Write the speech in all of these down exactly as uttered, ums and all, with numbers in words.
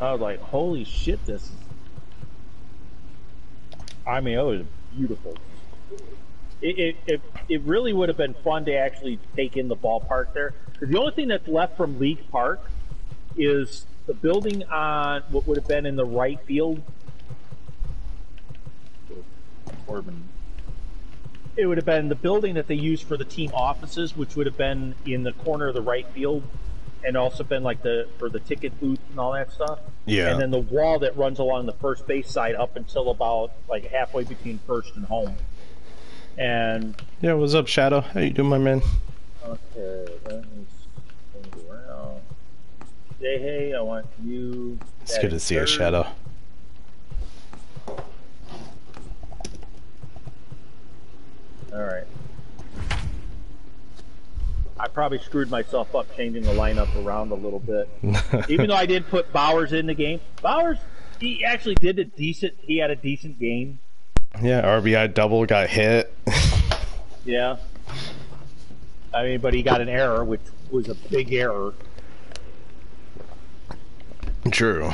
I was like, holy shit, this is... I mean, it was beautiful. It, it, it, it really would have been fun to actually take in the ballpark there. Because the only thing that's left from League Park is the building on what would have been in the right field. Corbin. It would have been the building that they used for the team offices, which would have been in the corner of the right field, and also been like the for the ticket booth and all that stuff. Yeah. And then the wall that runs along the first base side up until about like halfway between first and home. And yeah, what's up, Shadow? How you doing, my man? Okay, let me swing around. Say hey, I want you. It's good to see you, Shadow. All right. I probably screwed myself up changing the lineup around a little bit. Even though I did put Bowers in the game. Bowers, he actually did a decent, he had a decent game. Yeah, R B I double, got hit. Yeah. I mean, but he got an error, which was a big error. True.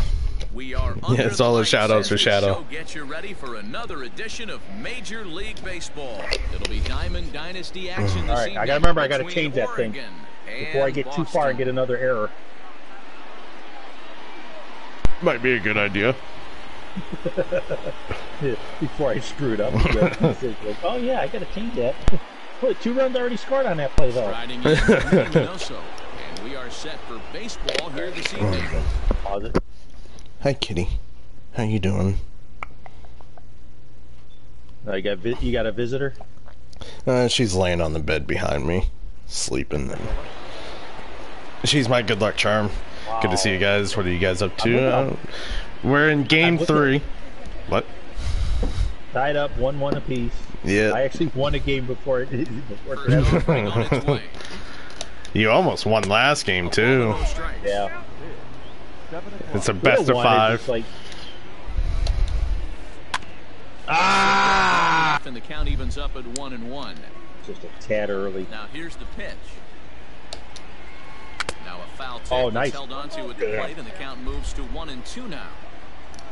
We are yeah, it's all the shadows for Shadow. So get you ready for another edition of Major League Baseball. It'll be Diamond Dynasty action. Mm. All right, I gotta remember, I gotta change that thing before I get Boston. too far and get another error. Might be a good idea. Before I screwed up. Oh yeah, I gotta change that. Look, two runs already scored on that play though. Riding in Minoso, and we are set for baseball here this evening. Pause it. Hi, Kitty. How you doing? Uh, you got vi you got a visitor? Uh, she's laying on the bed behind me, sleeping. She's my good luck charm. Wow. Good to see you guys. What are you guys up to? Uh, we're in game three. What? Tied up, one one apiece. Yeah. I actually won a game before it. Before it you almost won last game too. Yeah. It's a best of five. Like... Ah! And the count evens up at one and one. Just a tad early. Now here's the pitch. Now a foul tip oh, nice. held onto at the yeah. plate, and the count moves to one and two now.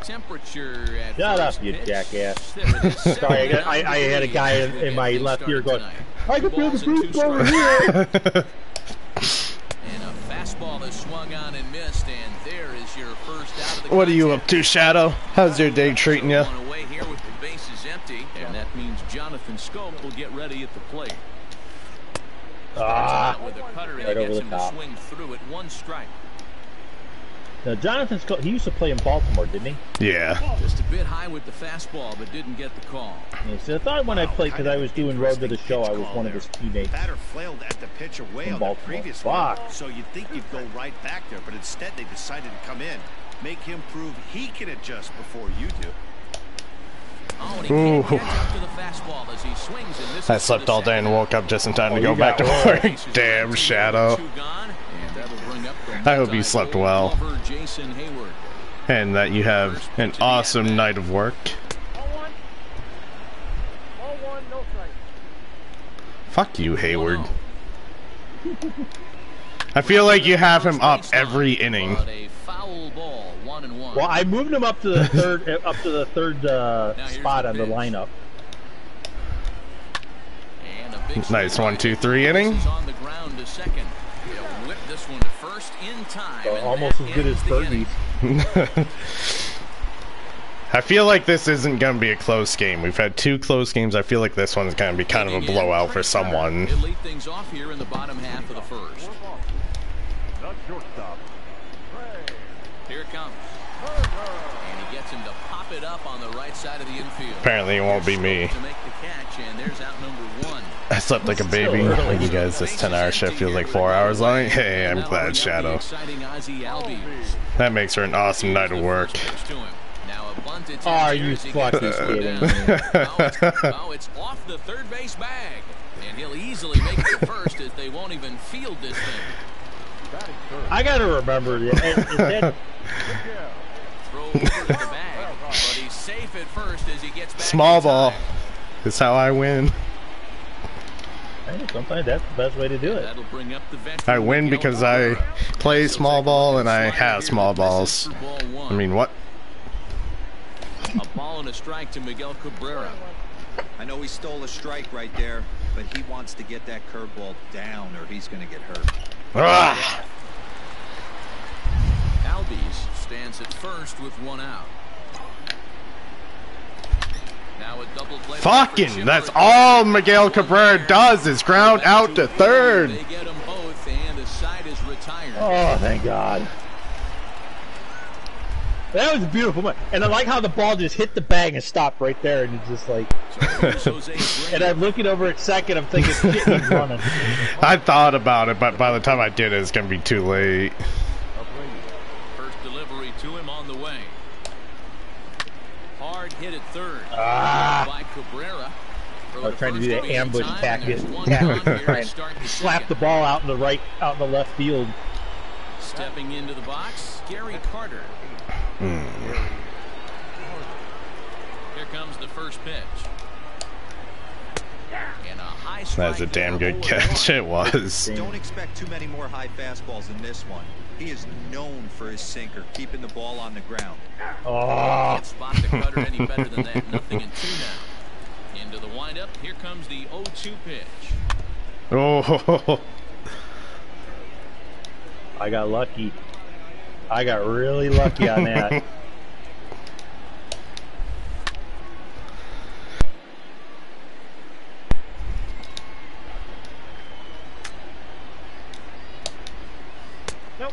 Temperature at Shut first up, you pitch. jackass. Sorry, I, I, I had a guy in, in my left ear going, tonight. I can feel the boost over here. Fastball is swung on and missed, and there is your first out of the What are you up to, Shadow? How's your day treating you? Away here with the bases empty, and that means Jonathan Scope will get ready at the plate. Ah, with a cutter and right gets him to swing through at one strike. Now Jonathan Scope, he used to play in Baltimore, didn't he? Yeah. Just a bit high with the fastball, but didn't get the call. Yeah, so I thought when wow, I played, because I was doing Road to the Show, I was one there. of his teammates. Batter failed at the pitch away in on Baltimore. the previous Fuck. one, so you'd think you'd go right back there, but instead they decided to come in, make him prove he can adjust before you do. Oh, and he Ooh. Can't catch up to the fastball as he swings in this I slept all day and woke up just in time oh, to go back to work. Damn, Shadow. I hope you slept well, Jason Hayward, and that you have an awesome night of work. Fuck you, Hayward. I feel like you have him up every inning. Well, I moved him up to the third, up to the third uh, spot on the lineup. Nice one, two, three inning. This one to first in time. So almost as good as thirty. I feel like this isn't going to be a close game. We've had two close games. I feel like this one's going to be kind of a blowout for someone. It'll lead things off here in the bottom half of the first. Here it comes. And he gets him to pop it up on the right side of the infield. Apparently it won't be me. I slept like a baby. Like you guys, this ten hour shift feels like four hours long. Hey, I'm glad, Shadow. That makes her an awesome night of work. Are you fucking kidding me? Oh, it's off the third base bag, and he'll easily make it the first as they won't even field this thing. I gotta remember that. Throw over to the bag, but he's safe at first as he gets back. Small ball is how I win. Hey, sometimes that's the best way to do it. I win because I play small ball and I have small balls. I mean, what? A ball and a strike to Miguel Cabrera. I know he stole a strike right there, but he wants to get that curveball down or he's going to get hurt. Ah! Albies stands at first with one out. Now a double play. Fucking, that's all Miguel Cabrera does is ground out to third. They get them both and the side is retired. Oh, thank God. That was a beautiful one. And I like how the ball just hit the bag and stopped right there. And it's just like... and I'm looking over at second. I'm thinking, shit, he's running. I thought about it, but by the time I did it, it's going to be too late. First delivery to him on the way. Hard hit at third. Ah. By Cabrera. I was trying to do that ambush tactic. Slap the ball out in the right, out in the left field. Stepping into the box, Gary Carter. Mm. Here comes the first pitch. And a high strike. That's a damn good catch. It was. Don't expect too many more high fastballs in this one. He is known for his sinker, keeping the ball on the ground. Oh. Can't spot the cutter any better than that. Nothing in two now. Into the windup. Here comes the oh two pitch. Oh. I got lucky. I got really lucky on that. Nope.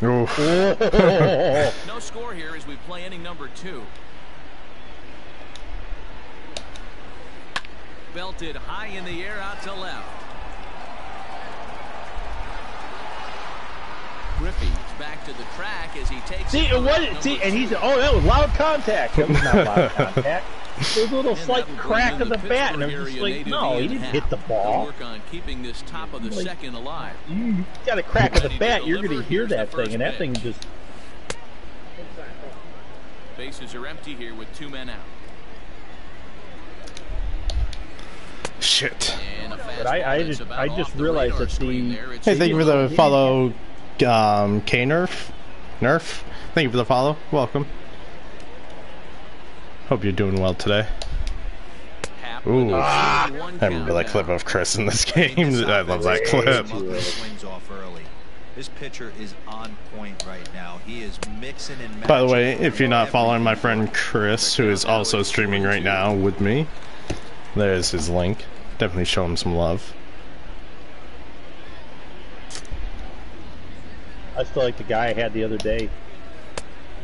No score here as we play inning number two. Belted high in the air out to left. Griffey's back to the track as he takes. See, it wasn't. See, and he's oh, that was loud contact. That was not loud contact. There was a little slight crack of the bat, and I'm just like, no, he didn't hit the ball. Work on keeping this top of the second alive. You got a crack of the bat, you're going to hear that thing, and that thing just. Bases are empty here with two men out. Shit. But I, I just, I just realized that the. Hey, thank you for the follow. Um, K-Nerf? Nerf? Thank you for the follow. Welcome. Hope you're doing well today. Ooh. Ah, I remember that clip of Chris in this game. I love that clip. This pitcher is on point right now. He is mixing and matching. By the way, if you're not following my friend Chris, who is also streaming right now with me, there's his link. Definitely show him some love. I still like the guy I had the other day.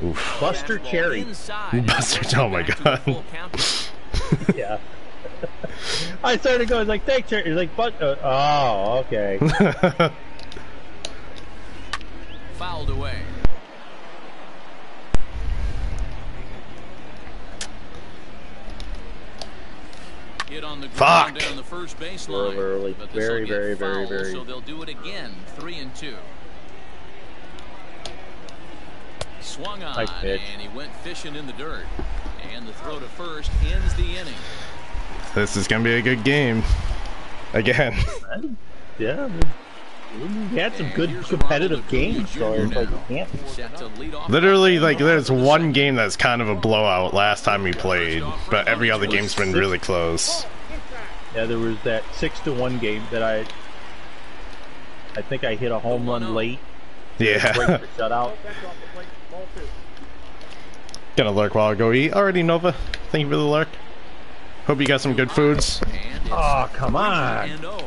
Oof. Buster Cherry. Buster, oh my God. Yeah. I started going like, thank Cherry. He's like, but, uh, oh, okay. Fouled away. Hit on the ground down the first baseline. Real early. But very, very, very, very. So they'll do it again. Three and two. Swung on, nice pitch. And he went fishing in the dirt. And the throw to first ends the inning. This is going to be a good game. Again. Yeah. We had some good competitive games. So it's like, yeah. Literally, like, there's one game that's kind of a blowout last time we played. But every other game's been really close. Yeah, there was that six to one game that I... I think I hit a home run late. Yeah. Break the shutout. Gonna lurk while I go eat. Already, Nova. Thank you for the lurk. Hope you got some good foods. Oh, come on. To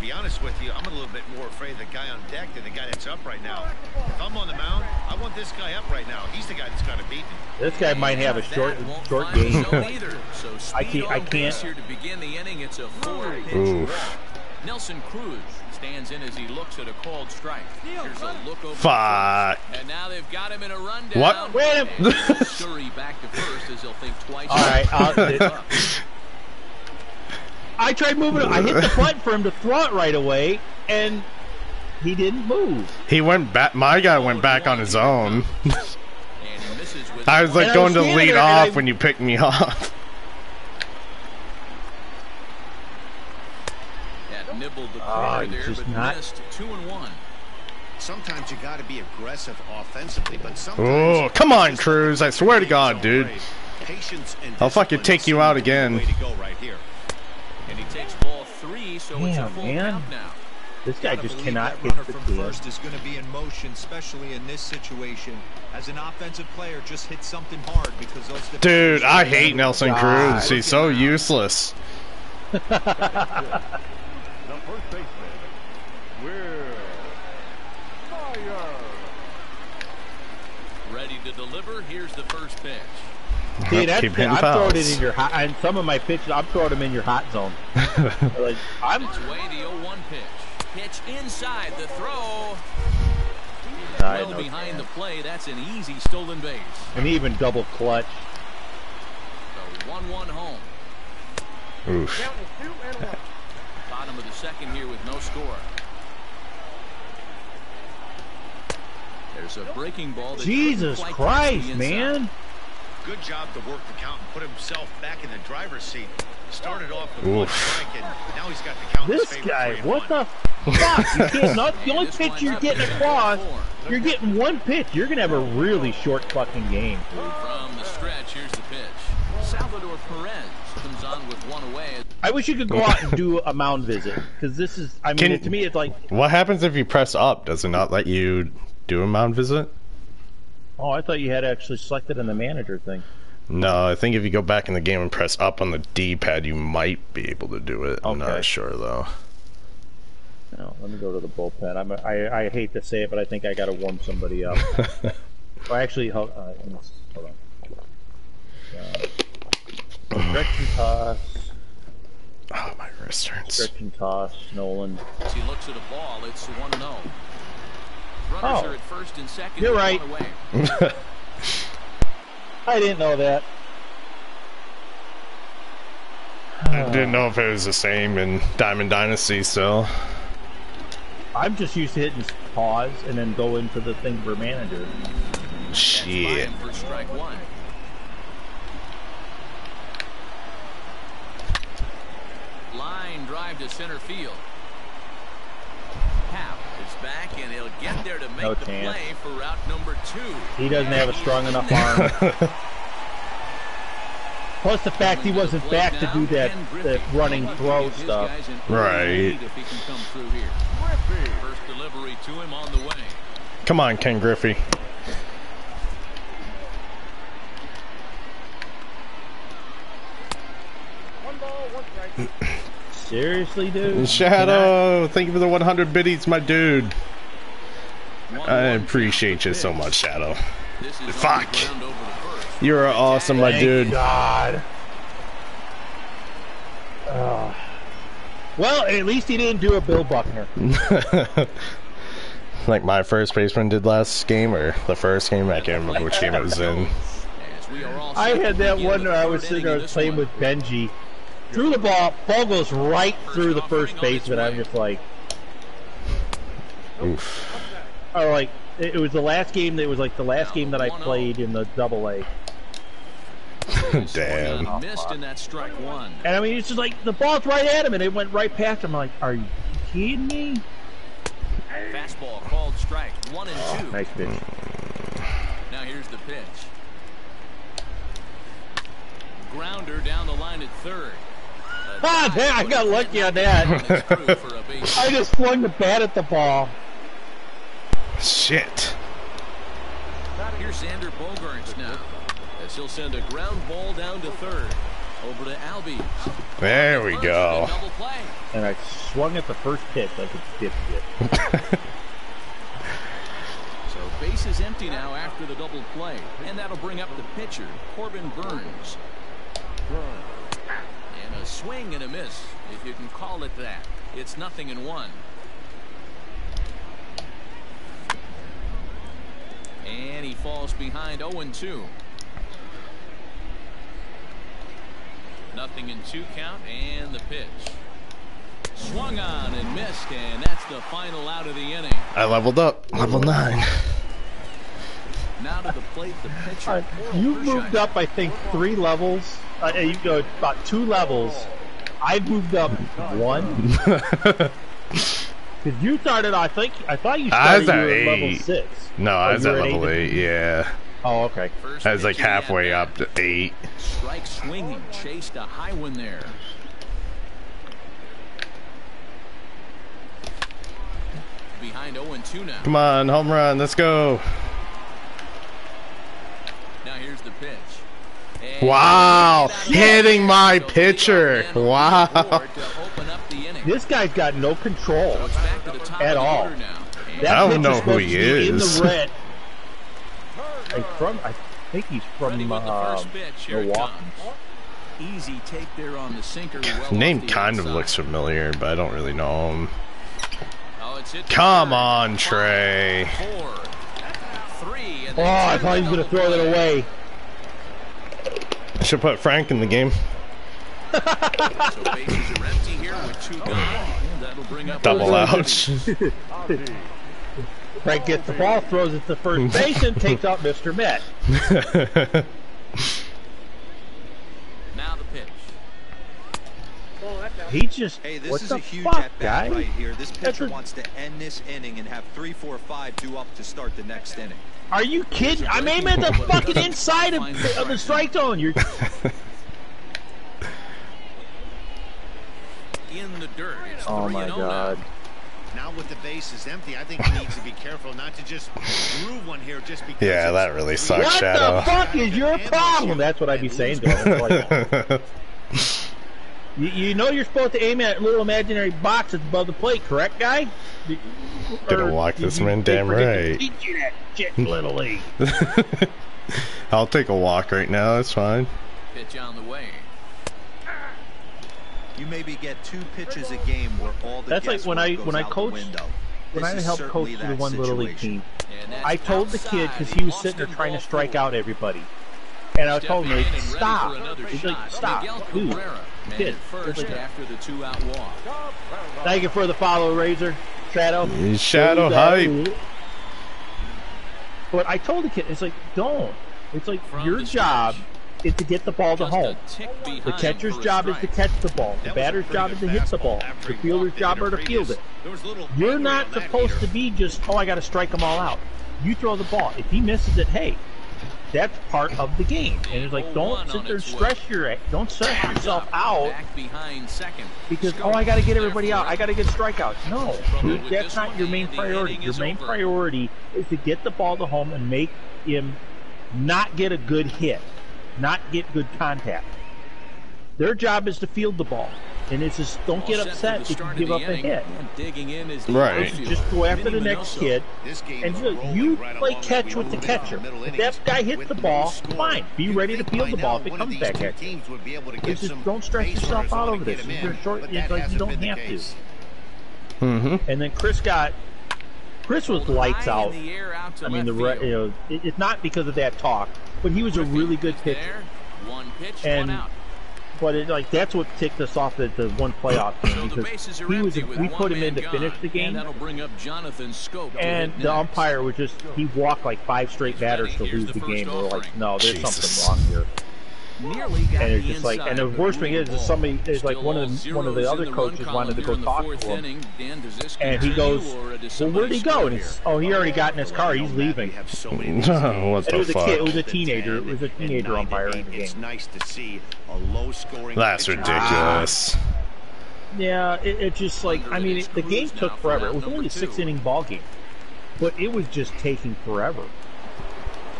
be honest with you, I'm a little bit more afraid of the guy on deck than the guy that's up right now. If I'm on the mound, I want this guy up right now. He's the guy that's got to beat me. This guy might have a short, short game. I can't. I can't. Oof. Nelson Cruz stands in as he looks at a called strike. Here's a look over. Fuck. And now they've got him in a rundown. What? Wait a minute. Surrey back to first as he'll think twice. All right. I'll, I tried moving him. I hit the button for him to throw it right away, and he didn't move. He went back. My guy went back on his own. I was like going to lead off when you picked me up. nibbled the corner oh, there, but not. missed two and one. Sometimes you got to be aggressive offensively, but sometimes. Oh, come on, Cruz! I swear to God, dude. I'll fucking take you out again. And he takes ball three, so Damn, it's a full man. count now. This guy just cannot get the first is going to be in motion, especially in this situation. As an offensive player, just hit something hard because those. Dude, I hate Nelson God. Cruz. He's so useless. The first baseman, Will Myers, ready to deliver. Here's the first pitch. See, that's it. I'm throwing it in your hot. And some of my pitches, I'm throwing them in your hot zone. Like, I'm. It's way the oh one pitch. Pitch inside the throw. Well behind the play, that's an easy stolen base. And even double clutch. The one one home. Oof. Bottom of the second here with no score. There's a breaking ball. Jesus Christ, man. Good job to work the count and put himself back in the driver's seat. Started off with Oof. one strike and now he's got the count. This guy, what the fuck? You can't, not, the only pitch you're getting across, you're getting one pitch. You're going to have a really short fucking game. From the stretch, here's the pitch. Salvador Perez comes on with one away. I wish you could go out and do a mound visit because this is, I mean, Can, it, to me it's like... What happens if you press up? Does it not let you do a mound visit? Oh, I thought you had actually selected in the manager thing. No, I think if you go back in the game and press up on the D-pad, you might be able to do it. I'm okay. not sure, though. No, let me go to the bullpen. I'm a, I, I hate to say it, but I think I got to warm somebody up. oh, actually, hold, uh, hold on. Uh, stretch and toss. Oh, my wrist hurts. Stretch and toss, Nolan. As he looks at a ball, it's one oh. Runners oh. are at first and second. You're right. Away. I didn't know that. I didn't know if it was the same in Diamond Dynasty, so. I'm just used to hitting pause and then go into the thing for manager. Shit. For strike one. Line drive to center field. Half. Back and he'll get there to make no the chance. play for route number two. He doesn't have a strong enough arm. Plus the fact he wasn't back now, to do that, that running throw stuff. Right. If he can come through here. First delivery to him on the way. Come on, Ken Griffey. One ball, one strike. Seriously, dude? Shadow, I... thank you for the one hundred biddies, my dude. I appreciate you so much, Shadow. Fuck. You're awesome, my dude. Thank God. Uh, well, at least he didn't do a Bill Buckner. Like my first baseman did last game, or the first game. I can't remember which game it was in. I had that one where I was sitting there playing with Benji. Threw the ball, ball goes right through the first baseman. I'm just like, oof. Or like, it was the last game. That was like the last game that I played in the Double A. Damn. Missed in that strike one. And I mean, it's just like the ball's right at him, and it went right past him. I'm like, are you kidding me? Fastball called strike one and two. Nice pitch. Now here's the pitch. Grounder down the line at third. Ah, man, I got lucky on that. I just flung the bat at the ball. Shit. Here's Xander Bogaerts now, as he'll send a ground ball down to third. Over to Albies. There we go. And I swung at the first pitch like a dipshit. So base is empty now after the double play, and that'll bring up the pitcher, Corbin Burns. And a swing and a miss, if you can call it that. It's nothing in one. And he falls behind oh and two. Nothing in two count, and the pitch. Swung on and missed, and that's the final out of the inning. I leveled up, level nine. Now to the plate, the pitcher. Right, you moved up, I think, three levels. Uh, you go about two levels I've moved up one. Because you started, I think, I thought you started I was at you eight. Level six. No, I was at level eight, eight, yeah. Oh, okay. First I was like halfway up to eight. Strike swinging, chased a high one there. Behind oh and two now. Come on, home run, let's go. Now here's the pitch. And wow, hitting my pitcher. Wow. This guy's got no control at all. I don't know who he is. From, I think he's from uh, Milwaukee. Easy take there on the sinker. Well, name kind of looks familiar, but I don't really know him. Come on, Trey. Oh, I thought he was going to throw that away. I should put Frank in the game. Double ouch. Frank gets the ball, throws it to first base, and takes out Mister Met. Now the pitch. He just. Hey, this what is the a huge fuck, at bat right here. This pitcher a... wants to end this inning and have three, four, five due up to start the next inning. Are you kidding? I'm aiming at the fucking inside of, of the strike zone. You're in the dirt. It's oh my god. Now with the base is empty, I think he needs to be careful not to just groove one here just because. Yeah, that really sucks, what Shadow. What the fuck is your problem? That's what I'd be saying to him. You, you know you're supposed to aim at a little imaginary box that's above the plate, correct, guy? Gonna walk this man damn right. That shit, little league. I'll take a walk right now, that's fine. Pitch on the way. You maybe get two pitches a game where all the that's like when I when I coached when I helped coach the one little league team. I told the kid because he was sitting there trying to strike out everybody. And I told him, stop. He's like, stop, dude. Kid. First like after the two out walk. Thank you for the follow, Razor. Shadow. Shadow, Shadow hype. Dude. But I told the kid, it's like, don't. It's like from your job is to get the ball to home. The catcher's job is to catch the ball. The batter's job is to hit the ball. The fielder's job is to field it. You're not supposed to be just, oh, I got to strike them all out. You throw the ball. If he misses it, hey, that's part of the game. And it's like, don't sit there and stress your, don't stress yourself out because, oh, I got to get everybody out. I got to get strikeouts. No, that's not your main priority. Your main priority is to get the ball to home and make him not get a good hit. Not get good contact. Their job is to field the ball, and it's just don't all get upset if you give up a hit. Right. Just go after the next kid, and you play catch with the catcher. If that guy hits the ball, fine. Be ready to field the ball if it comes back at you. It's just don't stress yourself out over this. You're short. It's like you don't have to. Mm-hmm. And then Chris got. Chris was lights out. I mean, the you know, it, it's not because of that talk, but he was a really good pitcher. And but it, like that's what ticked us off at the one playoff game because he was we put him in to finish the game, and the umpire was just he walked like five straight batters to lose the game. We're like, no, there's something wrong here. And it's just like, and the worst thing is, is somebody is like one of the, one of the other coaches wanted to go talk to him, and he goes, "Well, where'd he go?" And it's, oh, he already got in his car. He's leaving. What the fuck? It was a teenager. It was a teenager umpire in the game. That's ridiculous. Yeah, it, it just like I mean, it, the game took forever. It was only a six-inning ball game, but it was just taking forever.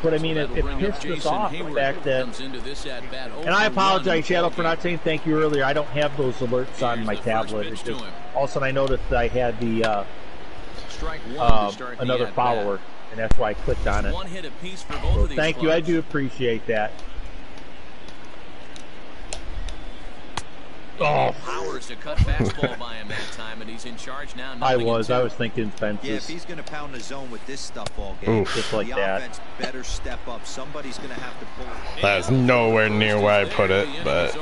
But I mean, it, it pissed us off the fact that, and I apologize, Shadow, for not saying thank you earlier. I don't have those alerts on my tablet. It's just, all of a sudden, I noticed that I had the uh, uh, another follower, and that's why I clicked on it. So thank you, I do appreciate that. Oh. Powers to cut fastball by him that time, and he's in charge now. I was, I was thinking fences. Yeah, if he's going to pound the zone with this stuff all game, oof, just like the that. Offense better step up. Somebody's going to have to pull. That's nowhere near where I put it, but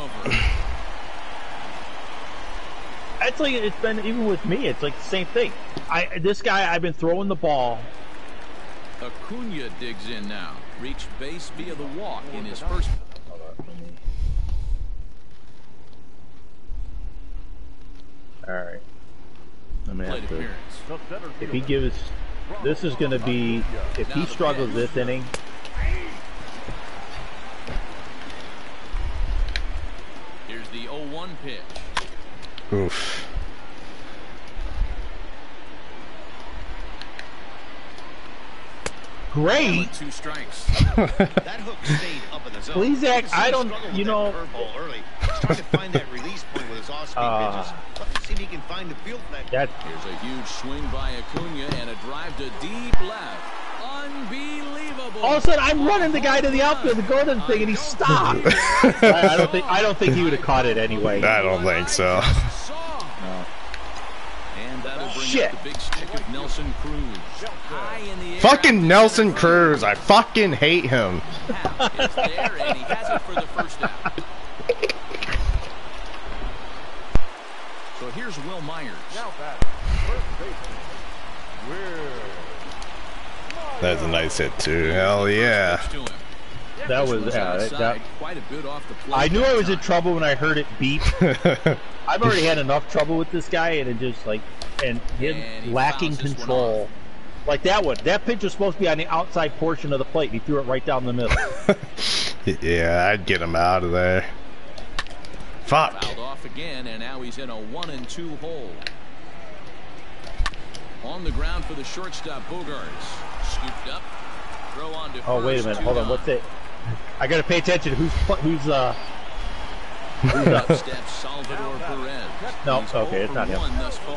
actually, it's been even with me. It's like the same thing. I this guy, I've been throwing the ball. Acuna digs in now, reached base via the walk in his first. All right. I'm gonna have to. If he gives, this is gonna be. If he struggles this inning. Here's the oh one pitch. Oof. Great. Two strikes. That hook stayed up in the zone. Please, I don't. You know. Trying to find that release point with his off-speed pitches. Let's see if he can find the field. That here's a huge swing by Acuna and a drive to deep left. Unbelievable. All of a sudden, I'm running the guy to the outfield, the golden thing, and he stopped. I, I don't think. I don't think he would have caught it anyway. I don't think so. No. And that'll bring Shit. Up the big stick of Nelson Cruz. Fucking Nelson Cruz, I fucking hate him. It's there and he has it for the first out. So here's Will Myers. That's a nice hit too. Hell yeah. That was yeah, that, that, quite a bit off the plate. I knew I was in trouble when I heard it beep. I've already had enough trouble with this guy and it just like and him and lacking control. Like that one. That pitch was supposed to be on the outside portion of the plate. He threw it right down the middle. Yeah, I'd get him out of there. Fuck. Fouled off again, and now he's in a one and two hole. On the ground for the shortstop, Bogaerts. Scooped up. Throw on to Oh, wait a minute. Hold on. What's it? I got to pay attention. Who's who's uh? Who's up? Steps Salvador Perez. No, he's okay, it's not him. Thus far.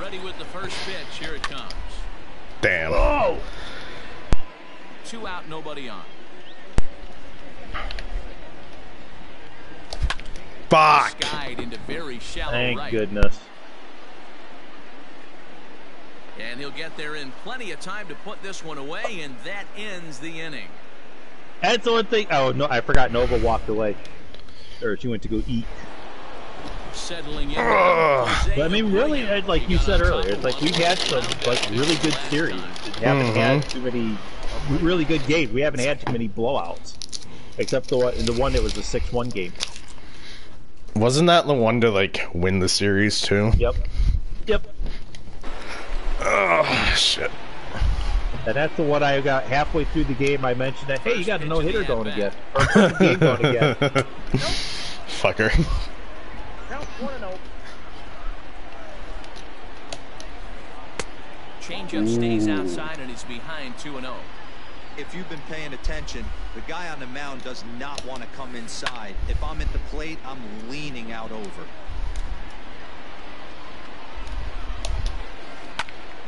Ready with the first pitch. Here it comes. Damn. Whoa. Two out, nobody on. Fuck. Skied into very shallow Thank right. goodness. And he'll get there in plenty of time to put this one away, and that ends the inning. That's the one thing. Oh no, I forgot. Nova walked away, or she went to go eat. Settling in. But I mean, really, like you said earlier, it's like we've had some like really good series. We haven't mm-hmm. had too many really good games. We haven't had too many blowouts, except the one, the one that was the six one game. Wasn't that the one to like win the series too? Yep. Yep. Oh shit. And that's the one I got halfway through the game. I mentioned that. Hey, you got a no hitter going again. Or first game going again. Nope. Fucker. Changeup stays outside and he's behind two and oh. If you've been paying attention, the guy on the mound does not want to come inside. If I'm at the plate, I'm leaning out over.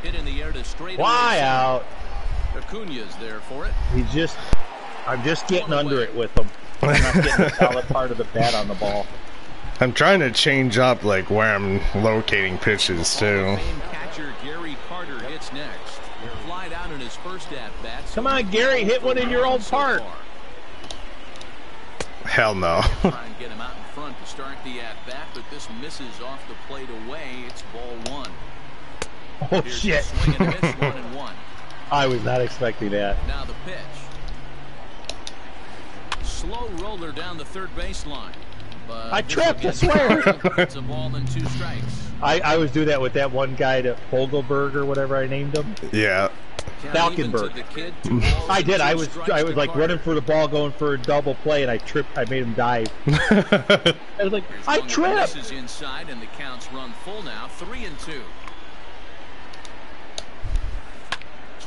Hit in the air to straight. Why out? Acuna's there for it. He just, I'm just getting under it with him. I'm not getting a solid part of the bat on the ball. I'm trying to change up like where I'm locating pitches too. Catcher Gary Carter hits next. Fly down in his first at bat. Come on, Gary, hit one in your own park. Hell no. Trying to get him out in front to start the at bat, but this misses off the plate away. It's ball one. Oh shit! Swing and miss, one and one. I was not expecting that. Now the pitch. Slow roller down the third baseline. But I tripped, I swear. It's a ball and two strikes. I, I always do that with that one guy to Holgelberg or whatever I named him. Yeah. Falkenberg. Kid, I did. I was I was like running for the ball going for a double play and I tripped. I made him dive. I was like, Here's I tripped. This is inside and the counts run full now. Three and two.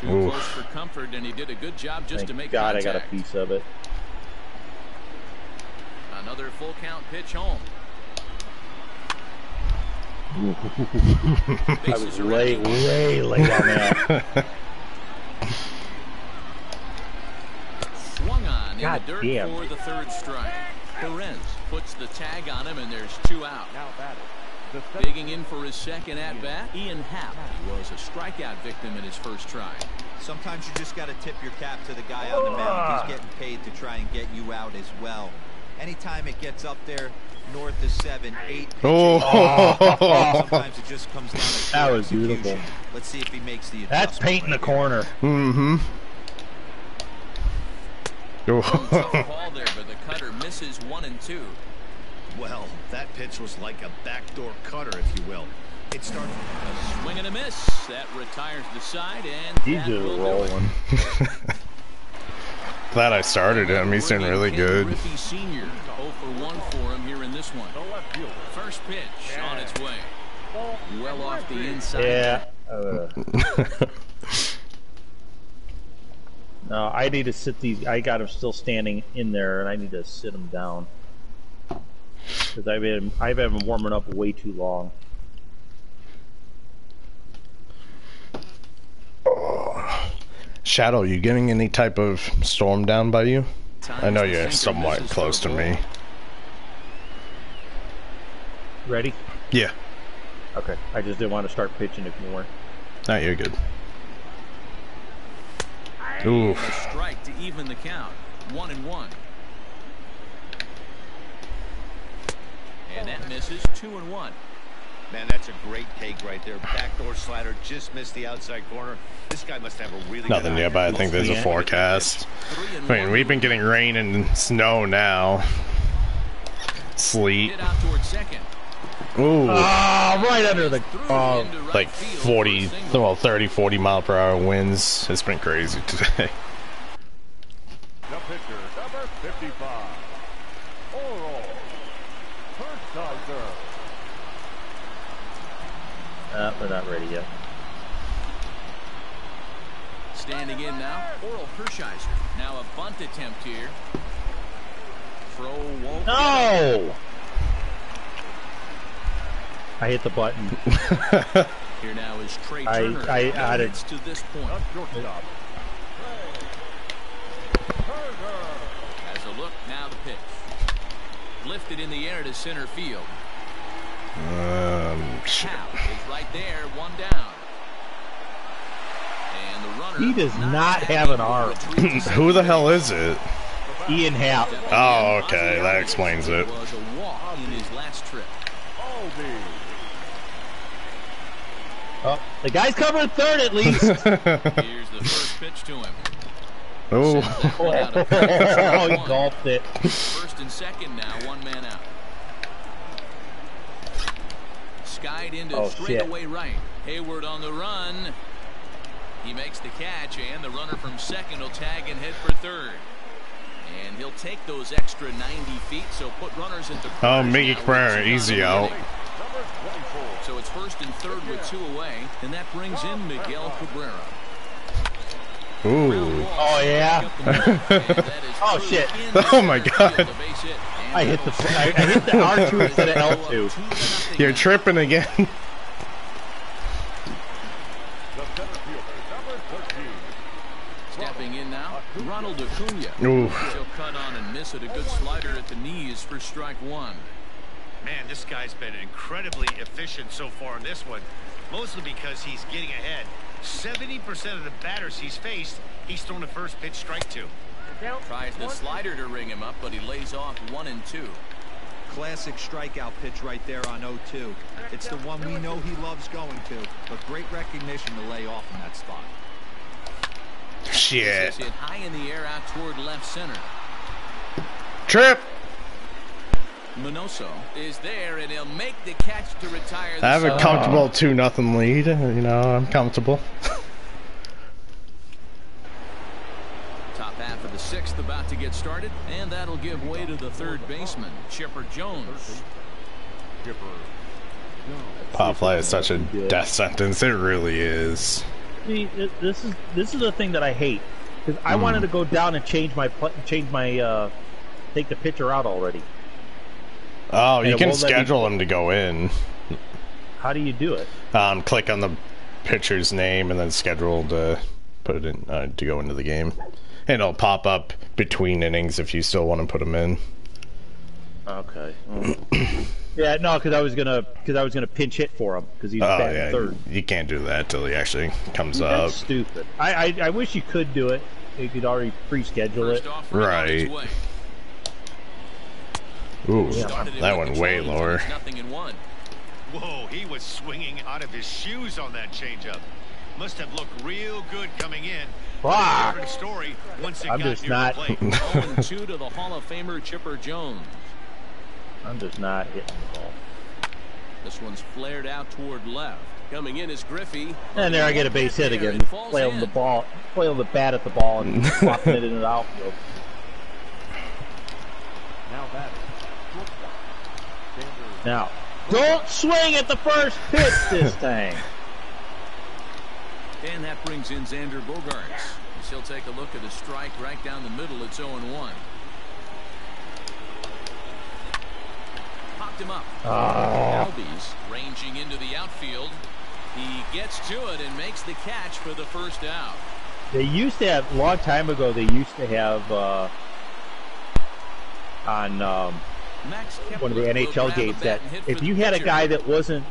Too Oof. Close for comfort and he did a good job just Thank to make God, contact. I got a piece of it. Another full count pitch home. I was way, way late on that. Swung on in God the dirt damn. For the third strike. Perez puts the tag on him, and there's two out. Digging in for his second at bat, Ian Happ was a strikeout victim in his first try. Sometimes you just got to tip your cap to the guy on the mound. He's getting paid to try and get you out as well. Anytime it gets up there, north of seven, eight. Oh. Oh. Sometimes it just comes down to that was execution. Beautiful. Let's see if he makes the. That's paint in the corner. Mm-hmm. Tough ball there, but the cutter misses one and two. Well, that pitch was like a backdoor cutter, if you will. It started a swing and a miss. That retires the side, and D J rolling. Glad I started him. He's doing really good. Griffey Senior oh for one for him here in this one. First pitch yeah. on its way. Well off the inside. Yeah. Uh, no, I need to sit these. I got him still standing in there, and I need to sit him down because I've been I've been warming up way too long. Oh. Shadow, you getting any type of storm down by you? I know you're somewhat close to me. Ready? Yeah. Okay. I just didn't want to start pitching if you weren't. No, you're good. Ooh. Strike to even the count. One and one. And that misses. Two and one. Man, that's a great take right there. Backdoor slider just missed the outside corner. This guy must have a really nothing nearby. I think there's a forecast. I mean, we've been getting rain and snow now. Sleet. Ooh. Ah, right under the uh, like forty, well, thirty, forty mile per hour winds. It's been crazy today. The pitcher, number fifty-five, Oral Hershiser. Uh, we're not ready yet. Standing in now, Oral Hershiser. Now a bunt attempt here. Throw won't. No! I hit the button. Here now is Trey Turner. I, I added to this point. As a look, now the pitch. Lifted in the air to center field. Um, is right there, one down. And the runner he does not have an arm. Who the hell is it? Ian Happ. Oh, okay, that explains it. Was a walk in his last trip. Oh, the guy's covering third at least. Here's the first pitch to him. Oh, oh, he golfed it. First and second now, one man out. Skied into oh, straightaway right. Hayward on the run. He makes the catch, and the runner from second will tag and head for third. And he'll take those extra ninety feet, so put runners at the... Oh, Miguel Cabrera, easy out. So it's first and third with two away, and that brings in Miguel Cabrera. Ooh. Oh, yeah. Oh, shit. Oh, my God. I hit the I, I hit the R two instead of L two. You're tripping again. Stepping in now, Ronald Acuna. Ooh. She'll cut on and miss it. A good slider at the knees for strike one. Man, this guy's been incredibly efficient so far in this one, mostly because he's getting ahead. seventy percent of the batters he's faced, he's thrown a first pitch strike to. Tries the slider to ring him up, but he lays off one and two. Classic strikeout pitch right there on oh two. It's the one we know he loves going to, but great recognition to lay off in that spot. Shit. Hit high in the air out toward left center. Trip. Minoso is there, and he'll make the catch to retire. I have a comfortable two nothing lead. You know, I'm comfortable. Top half of the sixth about to get started, and that'll give way to the third baseman, Chipper Jones. Pop fly is such a death sentence. It really is. See, this is this is the thing that I hate, because I mm. wanted to go down and change my change my uh, take the pitcher out already. Oh, you can schedule him to go in. How do you do it? Um, click on the pitcher's name and then schedule to put it in uh, to go into the game. And it'll pop up between innings if you still want to put him in. Okay. Mm. Yeah, no, because I was gonna because I was gonna pinch hit for him because he's oh, batting yeah, third. You can't do that till he actually comes That's up. Stupid. I, I I wish you could do it. You could already pre-schedule it. Right. Ooh, yeah. That one way lower. Nothing in one. Whoa, he was swinging out of his shoes on that changeup. Must have looked real good coming in. Wow. Different story once it I'm got just near not. oh and two to the Hall of Famer Chipper Jones. I'm just not hitting the ball. This one's flared out toward left. Coming in is Griffey. And there I get a base hit again. Flailed the ball, flailed the bat at the ball and flopped it in the outfield. Now that. Now, don't swing at the first pitch this thing. And that brings in Xander Bogaerts. He'll take a look at a strike right down the middle. It's oh and one. Popped him up. Oh. Albies ranging into the outfield. He gets to it and makes the catch for the first out. They used to have, a long time ago, they used to have uh, on um, one of the N H L games that if you had a guy that wasn't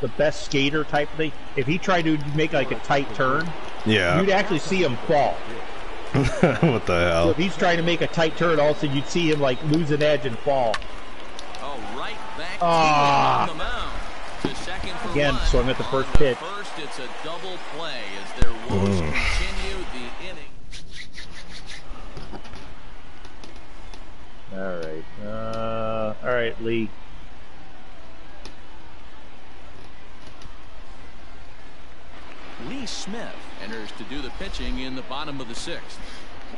the best skater type thing, if he tried to make like a tight turn, yeah, you'd actually see him fall. What the hell? So if he's trying to make a tight turn, also you'd see him like lose an edge and fall. Oh, right back ah. on the mound. To second for Again, one. swung at the first the pitch. First, it's a double play as their Wolves mm. continue the inning. All right, uh, all right, Lee. Lee Smith enters to do the pitching in the bottom of the sixth.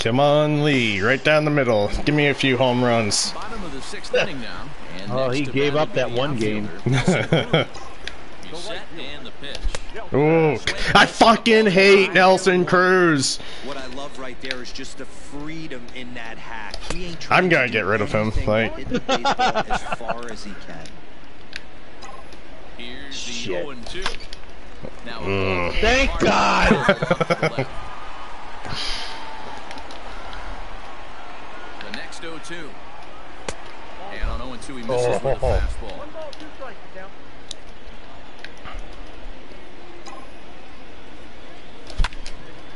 Come on, Lee, right down the middle. Give me a few home runs. Bottom of the sixth inning now. And oh, he gave up that one game. He's set and the pitch. Ooh, I fucking hate Nelson Cruz. What I love right there is just the freedom in that hack. He ain't I'm gonna to get rid of him. Like as far as he can. Here's the oh and two. Now, mm. Thank God! The next oh two. And on oh and two, he misses oh, with oh, a fastball. One ball, two strikes, down.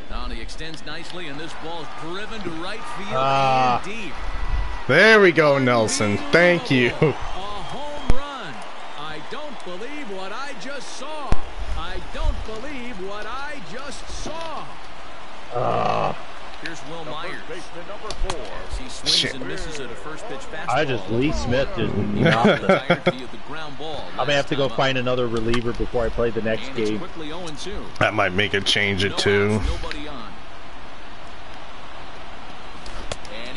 Now he extends nicely, and this ball's driven to right field uh, and deep. There we go, Nelson. Thank you. A home run. I don't believe what I just saw. I don't believe what I just saw. Uh, Here's Will Myers. Number four. He swings shit. and misses at a first pitch fastball. I just Lee Smith just knocked the ground ball. I'm gonna have to go up. find another reliever before I play the next and game. That might make a change at no two. Outs, nobody on.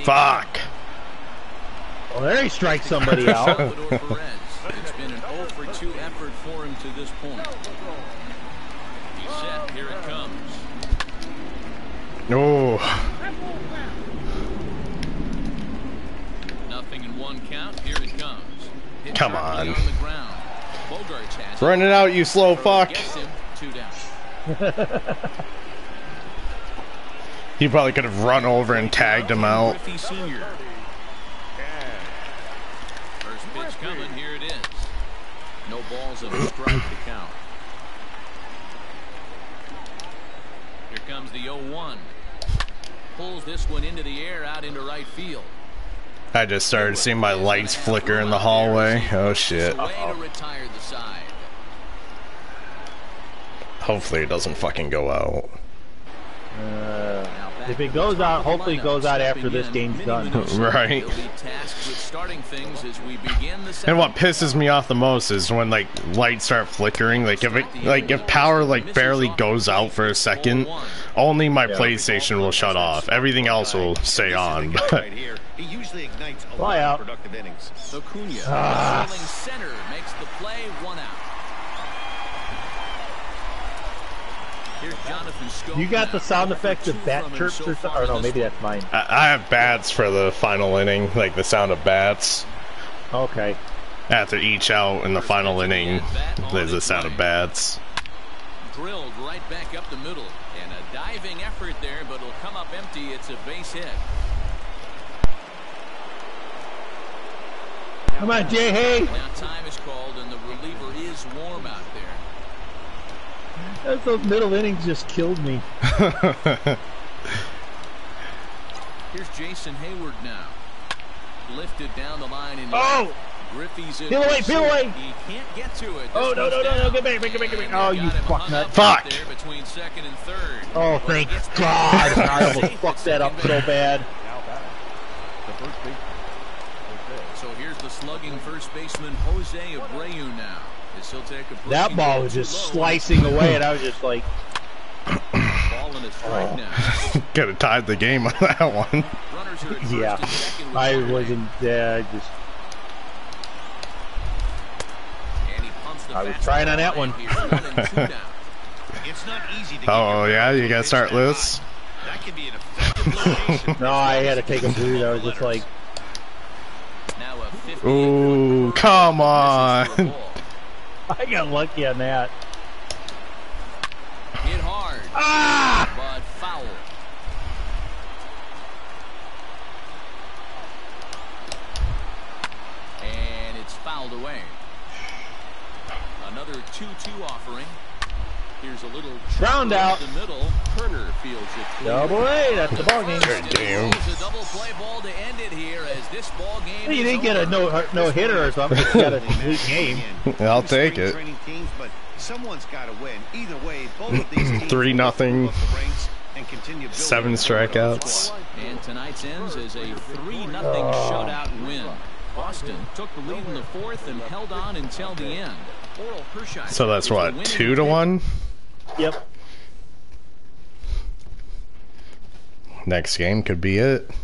Fuck. Well, there he strikes somebody out. Salvador Perez. It's been an oh for two effort for him to this point. He's set. Here it comes. No. Nothing in one count. Here it comes. Hit Come on. on has Run it out, you slow fuck. Him, two down. He probably could have run over and tagged him out. Pitch coming, here it is. No balls and a strike to count. Here comes the oh one. Pulls this one into the air out into right field. I just started seeing my lights flicker in the hallway. Oh shit. Uh-oh. Hopefully it doesn't fucking go out. Uh, if it goes out, hopefully it goes out after this game's done. Right. And what pisses me off the most is when like lights start flickering. Like if it, like if power like barely goes out for a second, only my PlayStation will shut off. Everything else will stay on. But he usually ignites a lot of productive innings. Acuna, ah. sailing center, makes the play, one out. You got the sound effects of bat chirps or something? Or no, maybe that's mine. I have bats for the final inning, like the sound of bats. Okay. After each out in the final inning, there's the sound of bats. Drilled right back up the middle. And a diving effort there, but it'll come up empty. It's a base hit. Come on, Jay Hay. Now time is called, and the reliever is warm out there. Those middle innings just killed me. Here's Jason Hayward now. Lifted down the line and oh! Griffey's in. Peel away, peel away! He can't get to it. Oh, no, no, no, no, get back, get back, get back. Oh, you fucknut. Fuck! Between second and third. Oh, thank God. I almost fucked that up so bad. So here's the slugging first baseman Jose Abreu now. He'll take a that ball was just slicing away, and I was just like, oh. Could have tied the game on that one. Yeah, I wasn't there. Uh, just and he pumps the I was trying on that one. It's not easy to oh yeah, you gotta start loose. That could be an effective no, I had to take a breathe. I was just like, ooh, come on. I got lucky on that. Hit hard. Ah! But foul. And it's fouled away. Another two two offering. Here's a little round out in the middle. Turner feels it. Double A, that's the ball game. Damn. A double play ball to end it here as this ball game. You didn't get a no no hitter or something. You got a new game. I'll take it. Teams, but someone's got to win. Either way, both of these teams three nothing. Seven strikeouts. And tonight's ends is a three nothing oh. shutout win. Boston took the lead in the fourth and held on until the end. Oral Hershiser. So that's what, two to one. Yep. Next game could be it.